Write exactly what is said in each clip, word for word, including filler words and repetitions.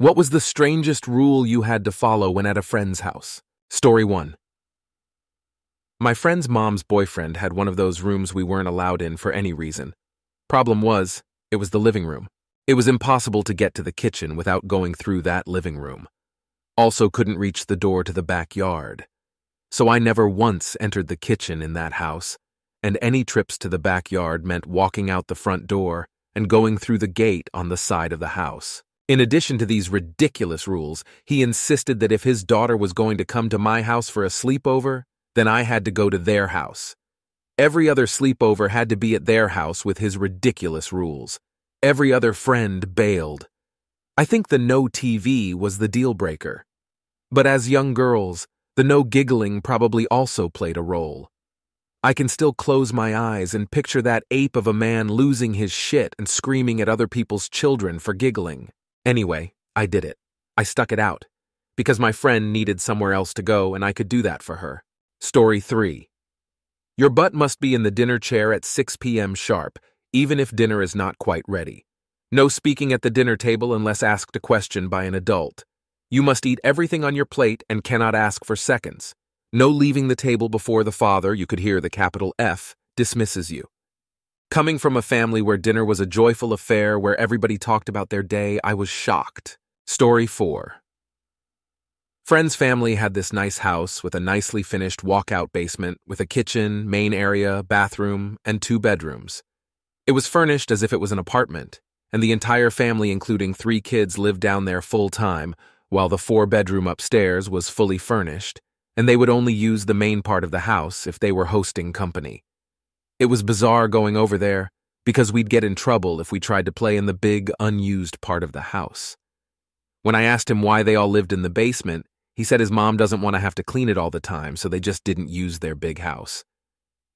What was the strangest rule you had to follow when at a friend's house? Story one. My friend's mom's boyfriend had one of those rooms we weren't allowed in for any reason. Problem was, it was the living room. It was impossible to get to the kitchen without going through that living room. Also couldn't reach the door to the backyard. So I never once entered the kitchen in that house, and any trips to the backyard meant walking out the front door and going through the gate on the side of the house. In addition to these ridiculous rules, he insisted that if his daughter was going to come to my house for a sleepover, then I had to go to their house. Every other sleepover had to be at their house with his ridiculous rules. Every other friend bailed. I think the no T V was the deal breaker. But as young girls, the no giggling probably also played a role. I can still close my eyes and picture that ape of a man losing his shit and screaming at other people's children for giggling. Anyway, I did it. I stuck it out, because my friend needed somewhere else to go and I could do that for her. Story three. Your butt must be in the dinner chair at six p m sharp, even if dinner is not quite ready. No speaking at the dinner table unless asked a question by an adult. You must eat everything on your plate and cannot ask for seconds. No leaving the table before the father, you could hear the capital F, dismisses you. Coming from a family where dinner was a joyful affair, where everybody talked about their day, I was shocked. Story four. Friend's family had this nice house with a nicely finished walkout basement with a kitchen, main area, bathroom, and two bedrooms. It was furnished as if it was an apartment, and the entire family, including three kids, lived down there full time, while the four-bedroom upstairs was fully furnished, and they would only use the main part of the house if they were hosting company. It was bizarre going over there, because we'd get in trouble if we tried to play in the big, unused part of the house. When I asked him why they all lived in the basement, he said his mom doesn't want to have to clean it all the time, so they just didn't use their big house.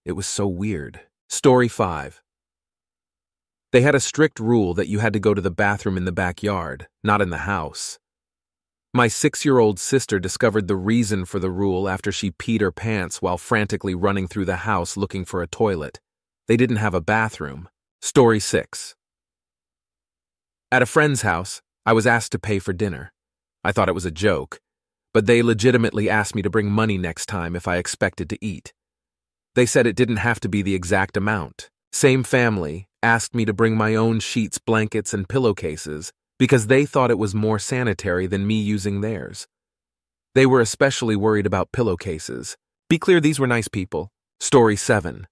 It was so weird. Story five. They had a strict rule that you had to go to the bathroom in the backyard, not in the house. My six-year-old sister discovered the reason for the rule after she peed her pants while frantically running through the house looking for a toilet. They didn't have a bathroom. Story six. At a friend's house, I was asked to pay for dinner. I thought it was a joke, but they legitimately asked me to bring money next time if I expected to eat. They said it didn't have to be the exact amount. Same family asked me to bring my own sheets, blankets, and pillowcases, because they thought it was more sanitary than me using theirs. They were especially worried about pillowcases. Be clear, these were nice people. Story seven.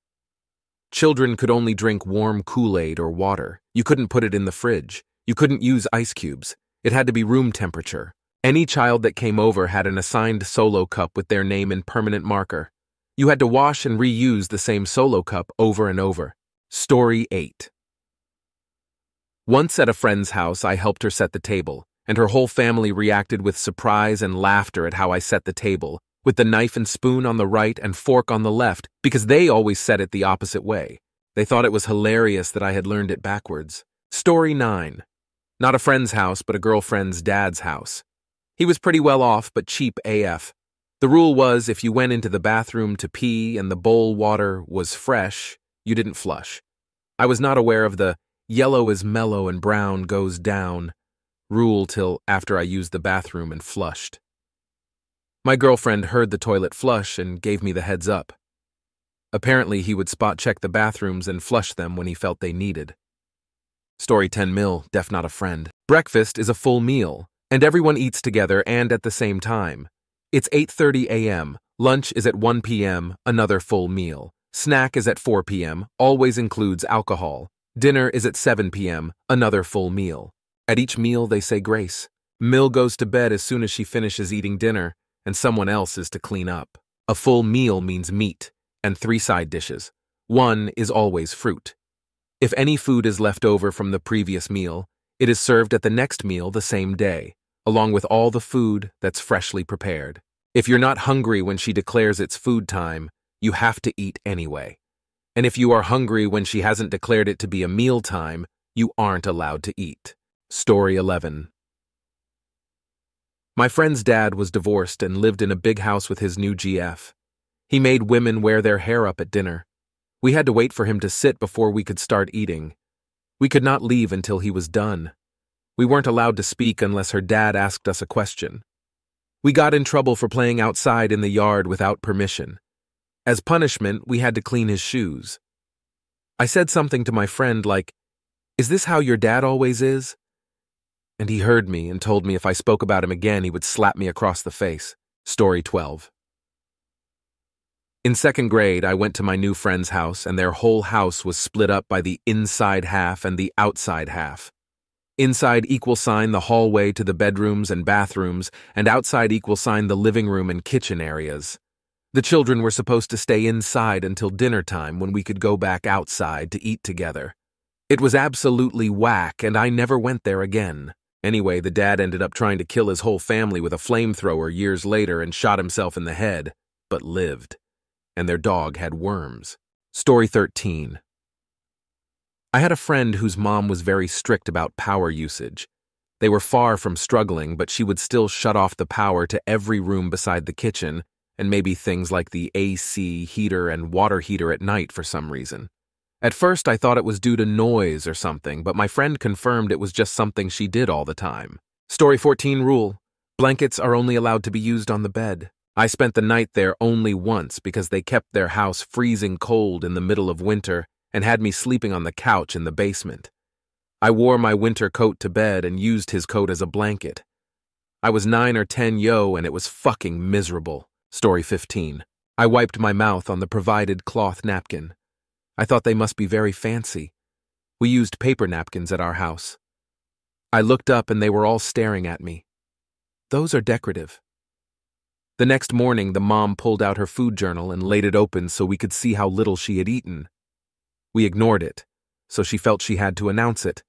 Children could only drink warm Kool-Aid or water. You couldn't put it in the fridge. You couldn't use ice cubes. It had to be room temperature. Any child that came over had an assigned solo cup with their name in permanent marker. You had to wash and reuse the same solo cup over and over. Story eight. Once at a friend's house, I helped her set the table, and her whole family reacted with surprise and laughter at how I set the table, with the knife and spoon on the right and fork on the left, because they always set it the opposite way. They thought it was hilarious that I had learned it backwards. Story nine. Not a friend's house, but a girlfriend's dad's house. He was pretty well off, but cheap A F. The rule was if you went into the bathroom to pee and the bowl water was fresh, you didn't flush. I was not aware of the "yellow is mellow and brown goes down" rule till after I used the bathroom and flushed. My girlfriend heard the toilet flush and gave me the heads up. Apparently he would spot check the bathrooms and flush them when he felt they needed. Story ten mil, def not a friend. Breakfast is a full meal, and everyone eats together and at the same time. It's eight thirty a m, lunch is at one p m, another full meal. Snack is at four p m, always includes alcohol. Dinner is at seven p m, another full meal. At each meal they say grace. Mill goes to bed as soon as she finishes eating dinner, and someone else is to clean up. A full meal means meat, and three side dishes. One is always fruit. If any food is left over from the previous meal, it is served at the next meal the same day, along with all the food that's freshly prepared. If you're not hungry when she declares it's food time, you have to eat anyway. And if you are hungry when she hasn't declared it to be a meal time, you aren't allowed to eat. Story eleven. My friend's dad was divorced and lived in a big house with his new G F. He made women wear their hair up at dinner. We had to wait for him to sit before we could start eating. We could not leave until he was done. We weren't allowed to speak unless her dad asked us a question. We got in trouble for playing outside in the yard without permission. As punishment, we had to clean his shoes. I said something to my friend like, "Is this how your dad always is?" And he heard me and told me if I spoke about him again, he would slap me across the face. Story twelve. In second grade, I went to my new friend's house, and their whole house was split up by the inside half and the outside half. Inside equal sign the hallway to the bedrooms and bathrooms, and outside equal sign the living room and kitchen areas. The children were supposed to stay inside until dinner time, when we could go back outside to eat together. It was absolutely whack, and I never went there again. Anyway, the dad ended up trying to kill his whole family with a flamethrower years later and shot himself in the head, but lived. And their dog had worms. Story thirteen. I had a friend whose mom was very strict about power usage. They were far from struggling, but she would still shut off the power to every room beside the kitchen, and maybe things like the A C heater and water heater at night for some reason. At first I thought it was due to noise or something, but my friend confirmed it was just something she did all the time. Story fourteen rule. Blankets are only allowed to be used on the bed. I spent the night there only once because they kept their house freezing cold in the middle of winter and had me sleeping on the couch in the basement. I wore my winter coat to bed and used his coat as a blanket. I was nine or ten yo and it was fucking miserable. Story fifteen. I wiped my mouth on the provided cloth napkin. I thought they must be very fancy. We used paper napkins at our house. I looked up and they were all staring at me. Those are decorative. The next morning, the mom pulled out her food journal and laid it open so we could see how little she had eaten. We ignored it, so she felt she had to announce it.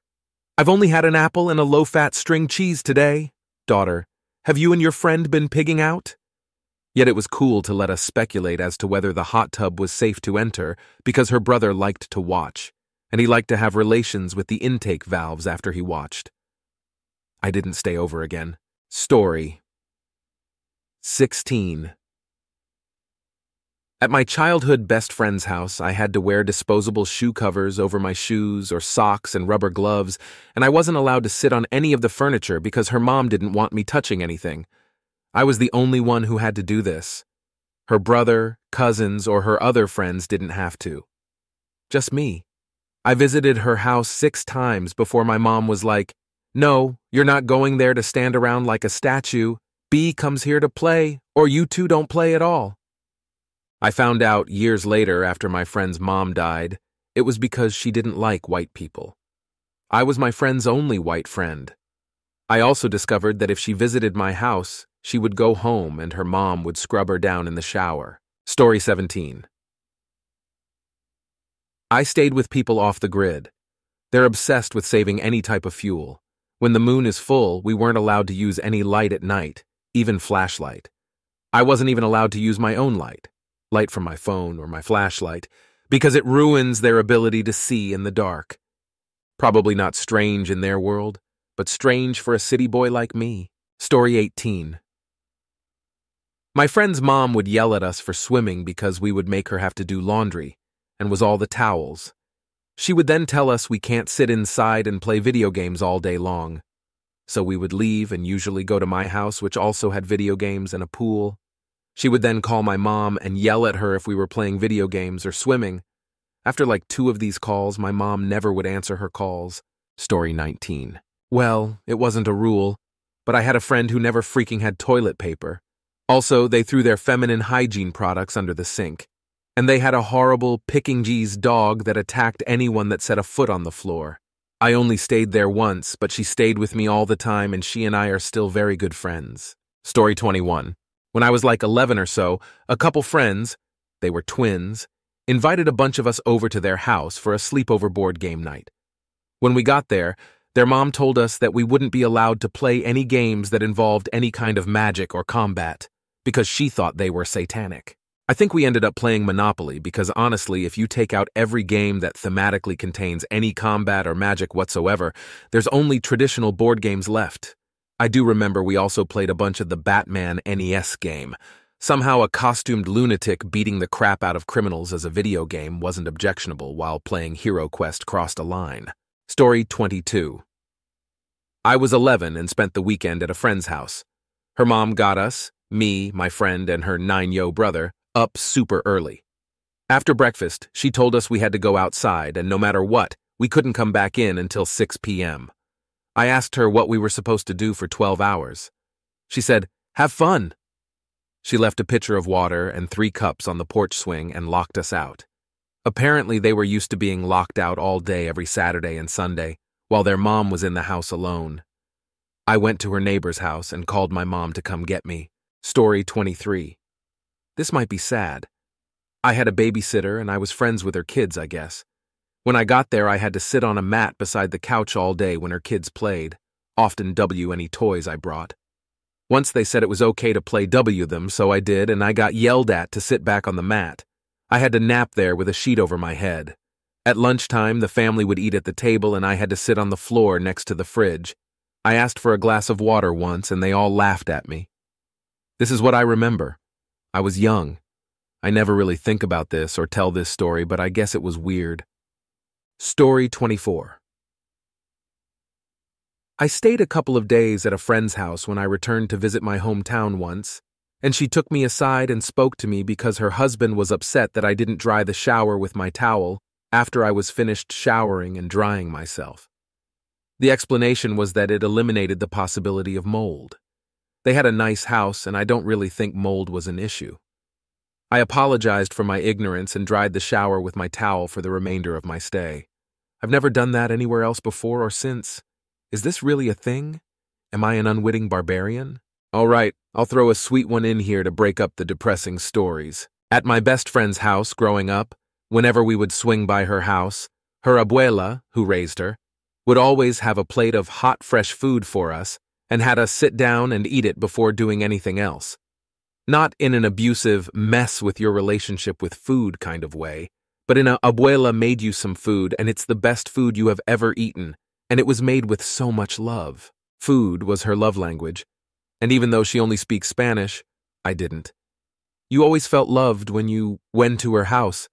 "I've only had an apple and a low-fat string cheese today. Daughter, have you and your friend been pigging out?" Yet it was cool to let us speculate as to whether the hot tub was safe to enter because her brother liked to watch, and he liked to have relations with the intake valves after he watched. I didn't stay over again. Story sixteen. At my childhood best friend's house, I had to wear disposable shoe covers over my shoes or socks and rubber gloves, and I wasn't allowed to sit on any of the furniture because her mom didn't want me touching anything. I was the only one who had to do this. Her brother, cousins, or her other friends didn't have to. Just me. I visited her house six times before my mom was like, "No, you're not going there to stand around like a statue. B comes here to play, or you two don't play at all." I found out years later after my friend's mom died, it was because she didn't like white people. I was my friend's only white friend. I also discovered that if she visited my house, she would go home and her mom would scrub her down in the shower. Story seventeen. I stayed with people off the grid. They're obsessed with saving any type of fuel. When the moon is full, we weren't allowed to use any light at night. Even flashlight. I wasn't even allowed to use my own light, light from my phone or my flashlight, because it ruins their ability to see in the dark. Probably not strange in their world, but strange for a city boy like me. Story eighteen. My friend's mom would yell at us for swimming because we would make her have to do laundry, and was all the towels. She would then tell us we can't sit inside and play video games all day long. So we would leave and usually go to my house, which also had video games and a pool. She would then call my mom and yell at her if we were playing video games or swimming. After like two of these calls, my mom never would answer her calls. Story nineteen. Well, it wasn't a rule, but I had a friend who never freaking had toilet paper. Also, they threw their feminine hygiene products under the sink. And they had a horrible picking G's dog that attacked anyone that set a foot on the floor. I only stayed there once, but she stayed with me all the time and she and I are still very good friends. Story twenty-one. When I was like eleven or so, a couple friends, they were twins, invited a bunch of us over to their house for a sleepover board game night. When we got there, their mom told us that we wouldn't be allowed to play any games that involved any kind of magic or combat, because she thought they were satanic. I think we ended up playing Monopoly because honestly, if you take out every game that thematically contains any combat or magic whatsoever, there's only traditional board games left. I do remember we also played a bunch of the Batman N E S game. Somehow a costumed lunatic beating the crap out of criminals as a video game wasn't objectionable, while playing HeroQuest crossed a line. Story twenty-two. I was eleven and spent the weekend at a friend's house. Her mom got us, me, my friend, and her nine-yo brother, up super early. After breakfast, she told us we had to go outside and no matter what, we couldn't come back in until six p m I asked her what we were supposed to do for twelve hours. She said, "Have fun." She left a pitcher of water and three cups on the porch swing and locked us out. Apparently, they were used to being locked out all day every Saturday and Sunday, while their mom was in the house alone. I went to her neighbor's house and called my mom to come get me. Story twenty-three. This might be sad. I had a babysitter and I was friends with her kids, I guess. When I got there, I had to sit on a mat beside the couch all day when her kids played, often W any toys I brought. Once they said it was okay to play W them, so I did, and I got yelled at to sit back on the mat. I had to nap there with a sheet over my head. At lunchtime, the family would eat at the table and I had to sit on the floor next to the fridge. I asked for a glass of water once and they all laughed at me. This is what I remember. I was young. I never really think about this or tell this story, but I guess it was weird. Story twenty-four. I stayed a couple of days at a friend's house when I returned to visit my hometown once, and she took me aside and spoke to me because her husband was upset that I didn't dry the shower with my towel after I was finished showering and drying myself. The explanation was that it eliminated the possibility of mold. They had a nice house, and I don't really think mold was an issue. I apologized for my ignorance and dried the shower with my towel for the remainder of my stay. I've never done that anywhere else before or since. Is this really a thing? Am I an unwitting barbarian? All right, I'll throw a sweet one in here to break up the depressing stories. At my best friend's house growing up, whenever we would swing by her house, her abuela, who raised her, would always have a plate of hot, fresh food for us and had us sit down and eat it before doing anything else. Not in an abusive mess with your relationship with food kind of way, but in a abuela made you some food and it's the best food you have ever eaten. And it was made with so much love. Food was her love language, and even though she only speaks Spanish, I didn't. You always felt loved when you went to her house,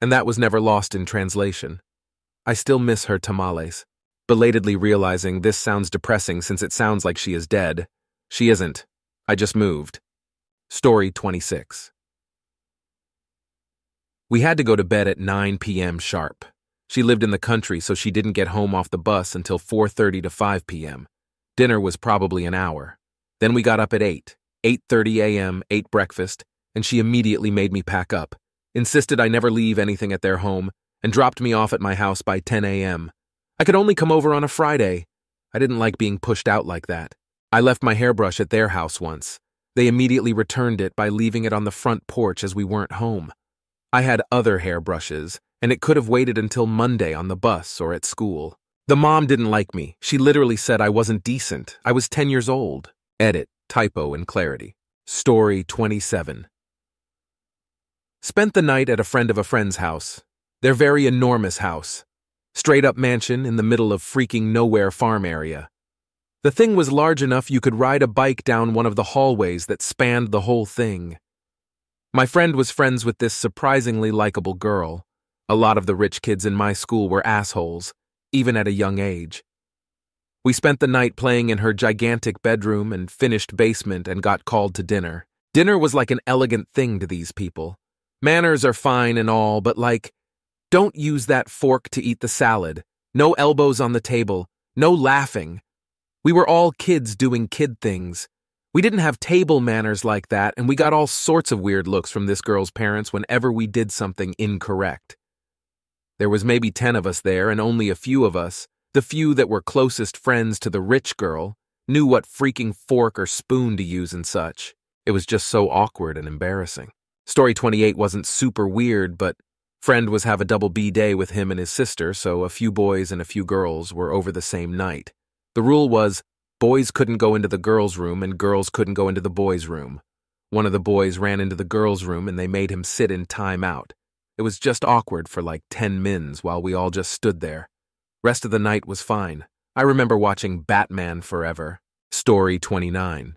and that was never lost in translation. I still miss her tamales. Belatedly realizing this sounds depressing since it sounds like she is dead. She isn't. I just moved. Story twenty-six. We had to go to bed at nine p m sharp. She lived in the country, so she didn't get home off the bus until four thirty to five p m Dinner was probably an hour. Then we got up at eight, eight thirty a m, ate breakfast, and she immediately made me pack up, insisted I never leave anything at their home, and dropped me off at my house by ten a m I could only come over on a Friday. I didn't like being pushed out like that. I left my hairbrush at their house once. They immediately returned it by leaving it on the front porch as we weren't home. I had other hairbrushes, and it could have waited until Monday on the bus or at school. The mom didn't like me. She literally said I wasn't decent. I was ten years old. Edit, typo, and clarity. Story twenty-seven. Spent the night at a friend of a friend's house. Their very enormous house. Straight-up mansion in the middle of freaking nowhere farm area. The thing was large enough you could ride a bike down one of the hallways that spanned the whole thing. My friend was friends with this surprisingly likable girl. A lot of the rich kids in my school were assholes, even at a young age. We spent the night playing in her gigantic bedroom and finished basement and got called to dinner. Dinner was like an elegant thing to these people. Manners are fine and all, but like, don't use that fork to eat the salad. No elbows on the table. No laughing. We were all kids doing kid things. We didn't have table manners like that, and we got all sorts of weird looks from this girl's parents whenever we did something incorrect. There was maybe ten of us there, and only a few of us, the few that were closest friends to the rich girl, knew what freaking fork or spoon to use and such. It was just so awkward and embarrassing. Story twenty-eight wasn't super weird, but friend was have a double B day with him and his sister, so a few boys and a few girls were over the same night. The rule was, boys couldn't go into the girls' room and girls couldn't go into the boys' room. One of the boys ran into the girls' room and they made him sit in time out. It was just awkward for like ten mins while we all just stood there. Rest of the night was fine. I remember watching Batman Forever. Story twenty-nine.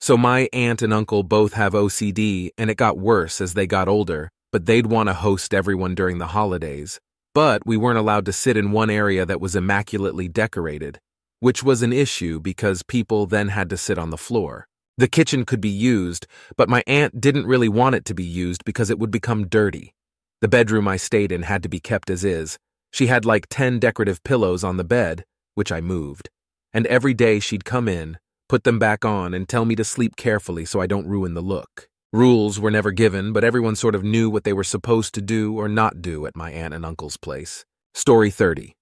So my aunt and uncle both have O C D, and it got worse as they got older, but they'd want to host everyone during the holidays. But we weren't allowed to sit in one area that was immaculately decorated, which was an issue because people then had to sit on the floor. The kitchen could be used, but my aunt didn't really want it to be used because it would become dirty. The bedroom I stayed in had to be kept as is. She had like ten decorative pillows on the bed, which I moved. And every day she'd come in, put them back on, and tell me to sleep carefully so I don't ruin the look. Rules were never given, but everyone sort of knew what they were supposed to do or not do at my aunt and uncle's place. Story thirty.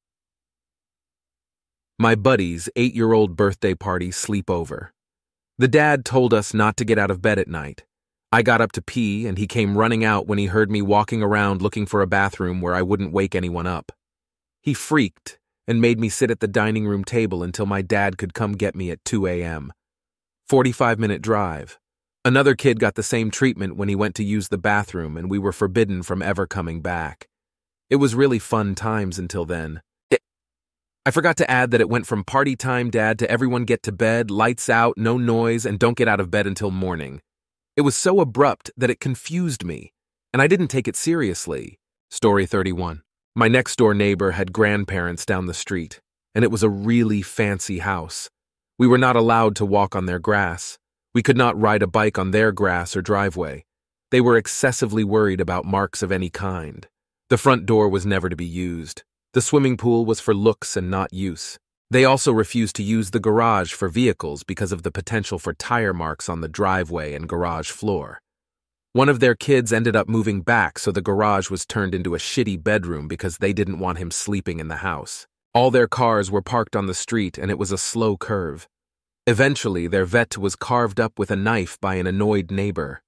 My buddy's eight-year-old birthday party sleepover. The dad told us not to get out of bed at night. I got up to pee, and he came running out when he heard me walking around looking for a bathroom where I wouldn't wake anyone up. He freaked and made me sit at the dining room table until my dad could come get me at two a m forty-five minute drive. Another kid got the same treatment when he went to use the bathroom, and we were forbidden from ever coming back. It was really fun times until then. It, I forgot to add that it went from party time dad to everyone get to bed, lights out, no noise, and don't get out of bed until morning. It was so abrupt that it confused me, and I didn't take it seriously. Story thirty-one. My next door neighbor had grandparents down the street, and it was a really fancy house. We were not allowed to walk on their grass. We could not ride a bike on their grass or driveway. They were excessively worried about marks of any kind. The front door was never to be used. The swimming pool was for looks and not use. They also refused to use the garage for vehicles because of the potential for tire marks on the driveway and garage floor. One of their kids ended up moving back, so the garage was turned into a shitty bedroom because they didn't want him sleeping in the house. All their cars were parked on the street, and it was a slow curve. Eventually, their vet was carved up with a knife by an annoyed neighbor.